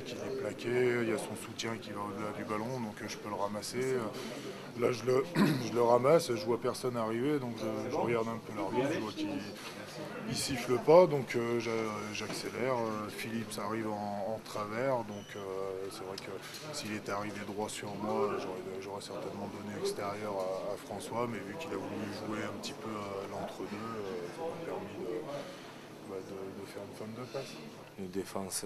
tac, il est plaqué, il y a son soutien qui va au-delà du ballon, donc je peux le ramasser. Là, je le ramasse, je vois personne arriver, donc je regarde un peu l'arbitre, je vois qu'il siffle pas, donc j'accélère. Philips arrive en travers, donc c'est vrai que s'il était arrivé droit sur moi, j'aurais certainement donné extérieur à François, mais vu qu'il a voulu jouer un petit peu à l'entre-deux, ça m'a permis de faire une forme de passe. Une défense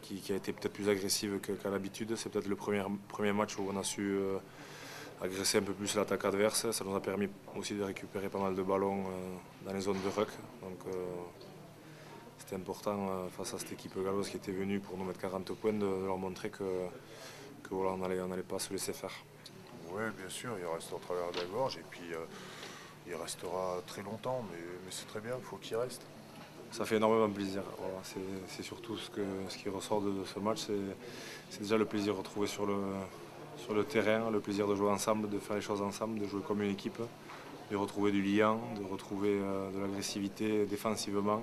qui a été peut-être plus agressive qu'à l'habitude. C'est peut-être le premier match où on a su agresser un peu plus l'attaque adverse. Ça nous a permis aussi de récupérer pas mal de ballons dans les zones de ruck. Donc c'était important face à cette équipe galloise qui était venue pour nous mettre 40 points de leur montrer que voilà, on n'allait pas se laisser faire. Oui, bien sûr, il reste en travers de la gorge et puis il restera très longtemps, mais c'est très bien, il faut qu'il reste. Ça fait énormément plaisir. Voilà, c'est surtout ce qui ressort de ce match, c'est déjà le plaisir retrouvé sur le terrain, le plaisir de jouer ensemble, de faire les choses ensemble, de jouer comme une équipe, de retrouver du lien, de retrouver de l'agressivité défensivement,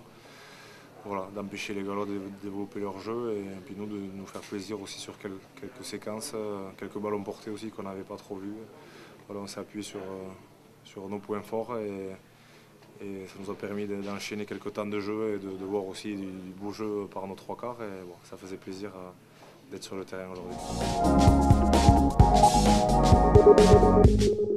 voilà, d'empêcher les Gallois de développer leur jeu et puis nous de nous faire plaisir aussi sur quelques séquences, quelques ballons portés aussi qu'on n'avait pas trop vus. Voilà, on s'est appuyé sur nos points forts et ça nous a permis d'enchaîner quelques temps de jeu et de voir aussi du beau jeu par nos trois quarts. Et bon, ça faisait plaisir d'être sur le terrain aujourd'hui.